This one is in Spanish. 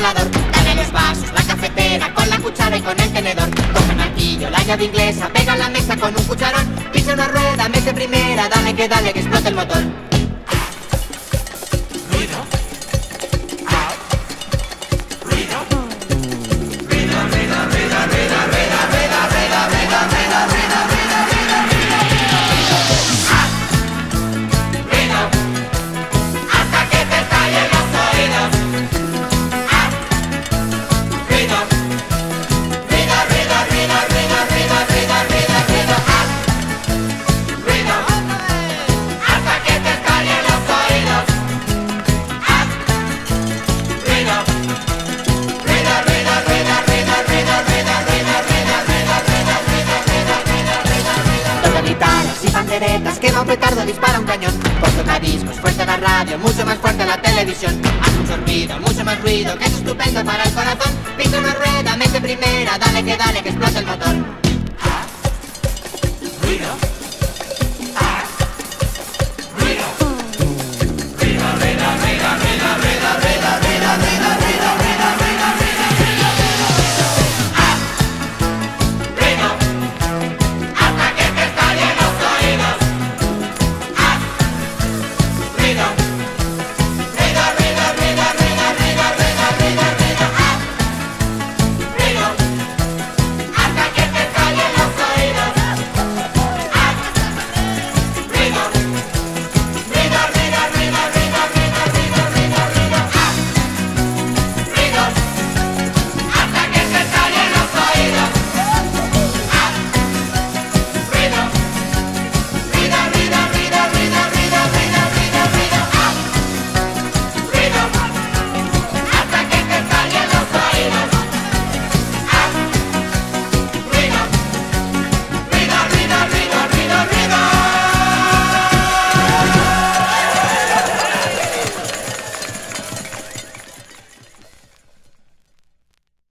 colador, dale los vasos, la cafetera, con la cuchara y con el tenedor. Coge el martillo, la llave inglesa, pega la mesa con un cucharón, pisa una rueda, mete primera, dale que explote el motor. Quema un petardo, dispara un cañón. Por tocadiscos, fuerte la radio, mucho más fuerte la televisión. Haz mucho ruido, mucho más ruido, que es estupendo para el corazón. Pisa una rueda, mete primera, dale que explote el motor. Ruido.